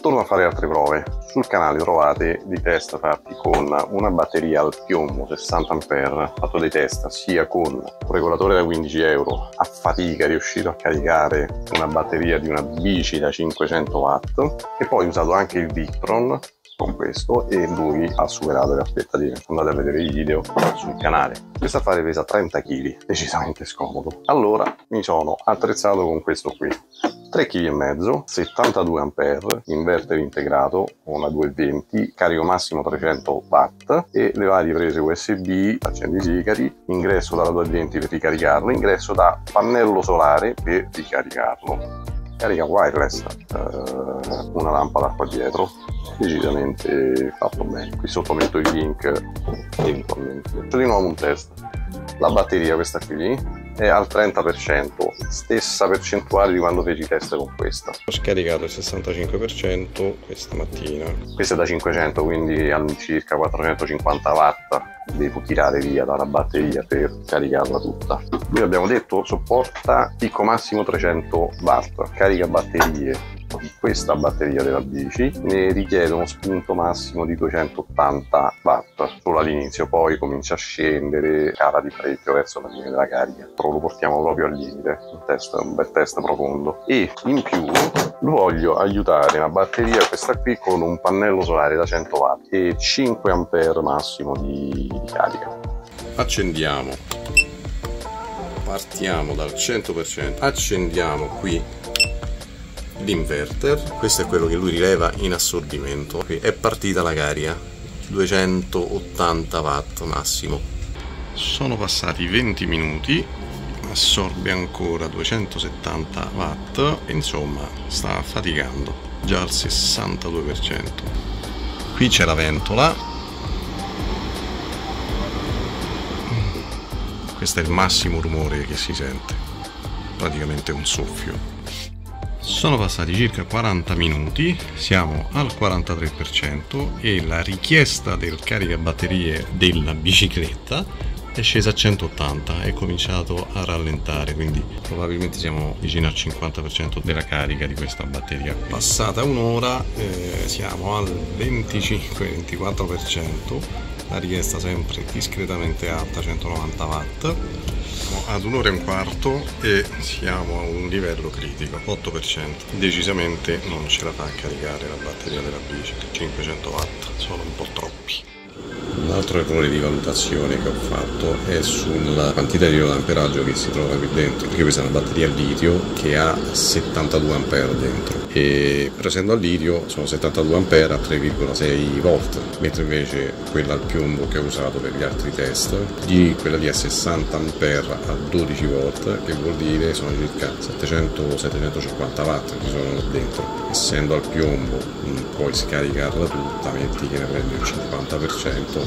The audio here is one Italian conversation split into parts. torno a fare altre prove. Sul canale trovate dei test fatti con una batteria al piombo 60 A, fatto dei test sia con un regolatore da 15 €, a fatica riuscito a caricare una batteria di una bici da 500 W, e poi ho usato anche il Victron con questo e lui ha superato le aspettative. Andate a vedere i video sul canale. Questo affare pesa 30 kg, decisamente scomodo. Allora mi sono attrezzato con questo qui, 3,5 kg, 72 A, inverter integrato, una 220, carico massimo 300 W, e le varie prese USB, accendisicari, ingresso dalla 220 per ricaricarlo, ingresso da pannello solare per ricaricarlo, carica wireless, una lampada qua dietro, decisamente fatto bene. Qui sotto metto il link eventualmente. Faccio di nuovo un test. La batteria, questa qui, è al 30%, stessa percentuale di quando feci test con questa. Ho scaricato il 65% questa mattina. Questa è da 500, quindi all'incirca 450 W, devo tirare via dalla batteria per caricarla tutta. Qui abbiamo detto sopporta picco massimo 300 W, carica batterie. Questa batteria della bici ne richiede uno spunto massimo di 280 W solo all'inizio, poi comincia a scendere, cala di parecchio verso la fine della carica, però lo portiamo proprio al limite. Un bel test profondo. E in più voglio aiutare la batteria, questa qui, con un pannello solare da 100 W e 5 A massimo di carica. Accendiamo, partiamo dal 100%, accendiamo qui l'inverter, questo è quello che lui rileva in assorbimento. Qui è partita la carica, 280 W massimo. Sono passati 20 minuti, assorbe ancora 270 W, insomma sta faticando, già al 62%. Qui c'è la ventola, questo è il massimo rumore che si sente, praticamente un soffio. Sono passati circa 40 minuti, siamo al 43% e la richiesta del caricabatterie della bicicletta è scesa a 180, è cominciato a rallentare, quindi probabilmente siamo vicino al 50% della carica di questa batteria. Passata un'ora siamo al 25-24%, la richiesta sempre discretamente alta, 190 W. Siamo ad 1 ora e un quarto e siamo a un livello critico, 8%. Decisamente non ce la fa a caricare la batteria della bici, 500 W sono un po' troppi. Un altro errore di valutazione che ho fatto è sulla quantità di amperaggio che si trova qui dentro, perché questa è una batteria a litio che ha 72 A dentro, e però essendo a litio sono 72 A a 3,6 V, mentre invece quella al piombo che ho usato per gli altri test, quella lì è 60 A a 12 V, che vuol dire sono circa 700-750 W che sono dentro. Essendo al piombo puoi scaricarla tutta, metti che ne prendi il 50%,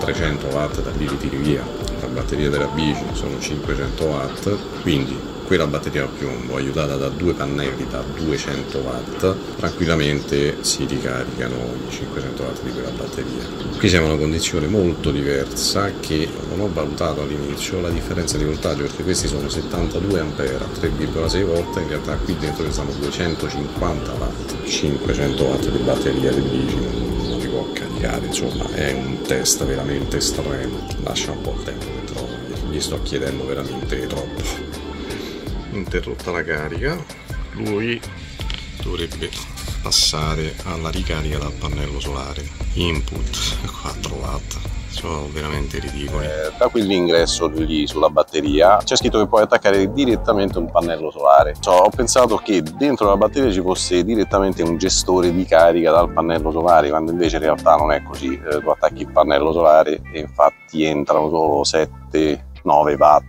300 W da lì li tiri via. La batteria della bici sono 500 W, quindi quella batteria a piombo aiutata da due pannelli da 200 W tranquillamente si ricaricano i 500 W di quella batteria. Qui siamo in una condizione molto diversa che non ho valutato all'inizio, la differenza di voltaggio, perché questi sono 72 A a 3,6 V, in realtà qui dentro ci stanno 250 W, 500 W di batteria di bici può caricare, insomma è un test veramente estremo, lascia un po' il tempo che trovo, gli sto chiedendo veramente troppo. Interrotta la carica, lui dovrebbe passare alla ricarica dal pannello solare, input 4 W, sono veramente ridicoli. Da quell'ingresso lì sulla batteria c'è scritto che puoi attaccare direttamente un pannello solare, cioè, ho pensato che dentro la batteria ci fosse direttamente un gestore di carica dal pannello solare, quando invece in realtà non è così. Tu attacchi il pannello solare e infatti entrano solo 7-9 W.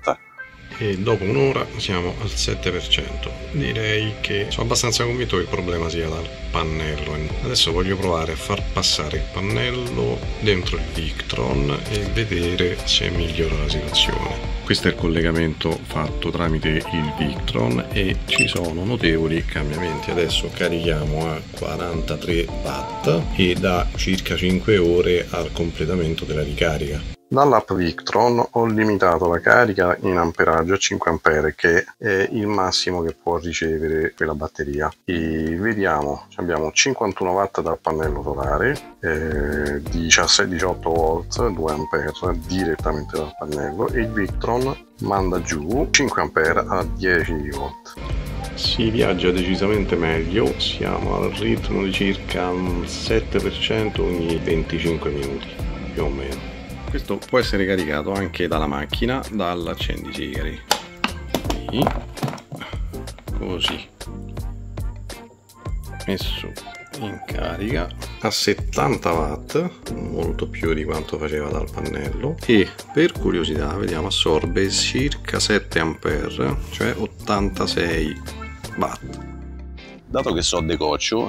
E dopo un'ora siamo al 7%. Direi che sono abbastanza convinto che il problema sia dal pannello. Adesso voglio provare a far passare il pannello dentro il Victron e vedere se migliora la situazione. Questo è il collegamento fatto tramite il Victron e ci sono notevoli cambiamenti. Adesso carichiamo a 43 W e da circa 5 ore al completamento della ricarica. Dall'app Victron ho limitato la carica in amperaggio a 5 A, che è il massimo che può ricevere quella batteria. E vediamo, abbiamo 51 watt dal pannello solare, 18 volt, 2 A direttamente dal pannello, e il Victron manda giù 5 A a 10 volt. Si viaggia decisamente meglio, siamo al ritmo di circa un 7% ogni 25 minuti, più o meno. Questo può essere caricato anche dalla macchina, dall'accendisigari, così, messo in carica a 70 watt, molto più di quanto faceva dal pannello, e per curiosità vediamo assorbe circa 7 A, cioè 86 watt. Dato che so de coccio,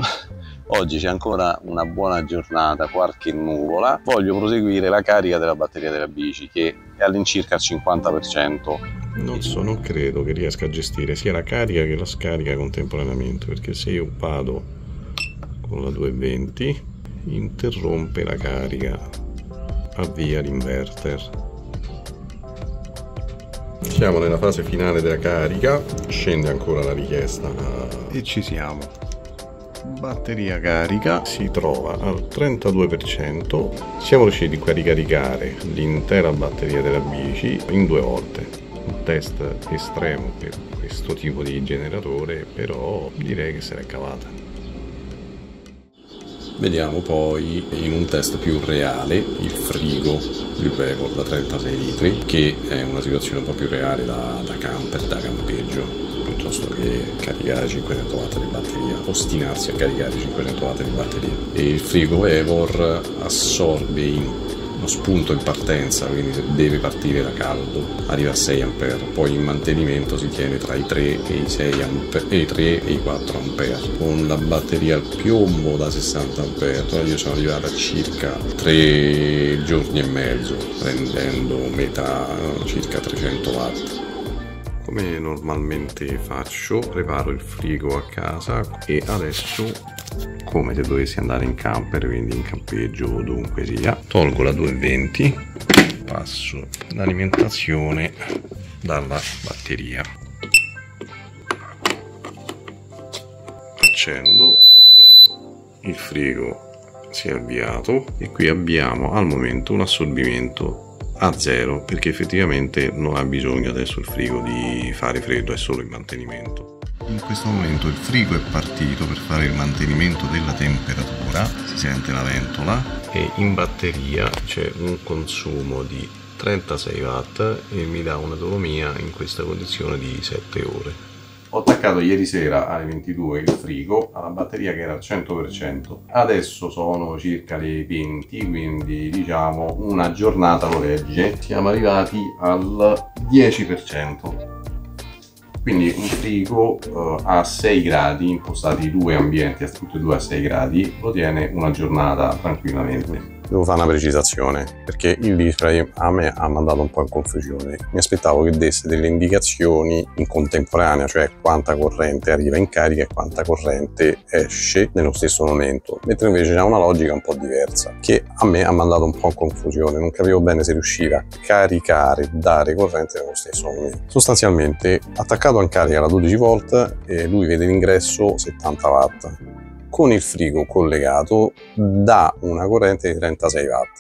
oggi c'è ancora una buona giornata, qualche nuvola. Voglio proseguire la carica della batteria della bici, che è all'incirca al 50%. Non credo che riesca a gestire sia la carica che la scarica contemporaneamente, perché se io vado con la 220 interrompe la carica, avvia l'inverter. Siamo nella fase finale della carica, scende ancora la richiesta e ci siamo. Batteria carica si trova al 32%, siamo riusciti a ricaricare l'intera batteria della bici in 2 volte, un test estremo per questo tipo di generatore, però direi che se l'è cavata. Vediamo poi in un test più reale il frigo, il VEVOR da 36 litri, che è una situazione un po' più reale da camper, da campeggio, piuttosto che caricare 500 watt di batteria, ostinarsi a caricare 500 watt di batteria. E il frigo VEVOR assorbe uno spunto in partenza, quindi deve partire da caldo, arriva a 6 A, poi in mantenimento si tiene tra i 3 e i 4 A. Con la batteria al piombo da 60 A, io sono arrivato a circa 3 giorni e mezzo, prendendo metà, circa 300 watt. Come normalmente faccio, preparo il frigo a casa, e adesso, come se dovessi andare in camper, quindi in campeggio o dovunque sia, tolgo la 220, passo l'alimentazione dalla batteria, accendo, il frigo si è avviato e qui abbiamo al momento un assorbimento a 0, perché effettivamente non ha bisogno adesso il frigo di fare freddo, è solo il mantenimento. In questo momento il frigo è partito per fare il mantenimento della temperatura, si sente la ventola, e in batteria c'è un consumo di 36 watt e mi dà un'autonomia in questa condizione di 7 ore. Ho attaccato ieri sera alle 22 il frigo alla batteria che era al 100%, adesso sono circa le 20, quindi diciamo una giornata lo regge, siamo arrivati al 10%. Quindi un frigo a 6 gradi, impostati 2 ambienti, tutti e 2 a 6 gradi, lo tiene una giornata tranquillamente. Devo fare una precisazione, perché il display a me ha mandato un po' in confusione. Mi aspettavo che desse delle indicazioni in contemporanea, cioè quanta corrente arriva in carica e quanta corrente esce nello stesso momento, mentre invece ha una logica un po' diversa, che a me ha mandato un po' in confusione. Non capivo bene se riusciva a caricare, dare corrente nello stesso momento. Sostanzialmente, attaccato in carica alla 12 volt, e lui vede l'ingresso 70 watt. Con il frigo collegato dà una corrente di 36 watt.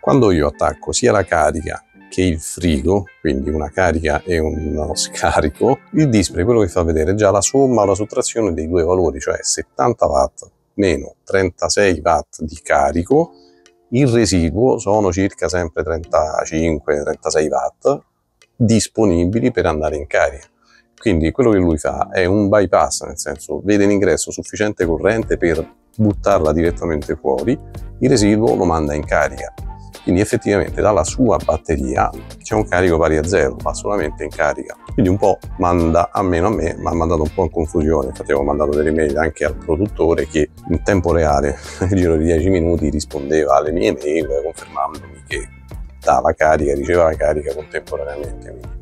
Quando io attacco sia la carica che il frigo, quindi una carica e uno scarico, il display quello che fa vedere è già la somma o la sottrazione dei due valori, cioè 70 watt meno 36 watt di carico, il residuo sono circa sempre 35-36 watt disponibili per andare in carica. Quindi quello che lui fa è un bypass, nel senso vede in ingresso sufficiente corrente per buttarla direttamente fuori, il residuo lo manda in carica. Quindi effettivamente dalla sua batteria c'è un carico pari a 0, va solamente in carica. Quindi un po' manda a meno a me, ma ha mandato un po' in confusione. Infatti avevo mandato delle mail anche al produttore, che in tempo reale, nel giro di 10 minuti, rispondeva alle mie mail confermandomi che dava carica, riceveva carica contemporaneamente. Quindi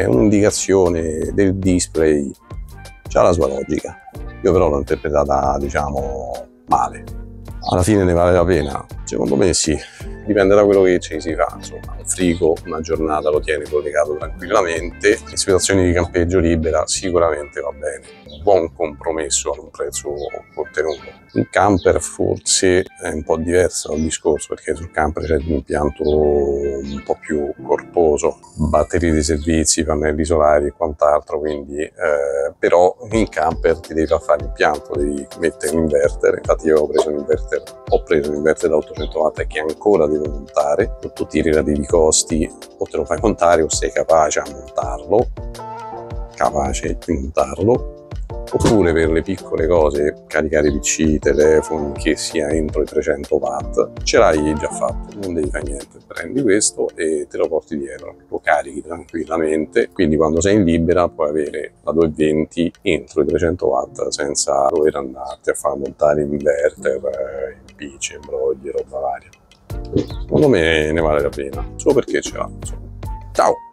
è un'indicazione del display, c'ha la sua logica, io però l'ho interpretata, diciamo, male. Alla fine ne vale la pena? Secondo me sì, dipende da quello che ci si fa, insomma. Un frigo una giornata lo tieni collegato tranquillamente, in situazioni di campeggio libera sicuramente va bene, un buon compromesso ad un prezzo contenuto. Un camper forse è un po' diverso dal discorso, perché sul camper c'è un impianto un po' più corposo, batterie di servizi, pannelli solari e quant'altro, quindi però in camper ti devi far fare l'impianto, devi mettere un inverter. Infatti io ho preso un inverter da 800 watt, che ancora devo montare, o tu ti relativi costi o te lo fai contare o sei capace di montarlo, oppure per le piccole cose, caricare PC, telefoni, che sia entro i 300 watt, ce l'hai già fatto, non devi fare niente, prendi questo e te lo porti dietro, lo carichi tranquillamente, quindi quando sei in libera puoi avere la 220 entro i 300 watt senza dover andarti a far montare inverter, PC, imbrogli, roba varia. Secondo me ne vale la pena, solo perché ce l'ha. Ciao!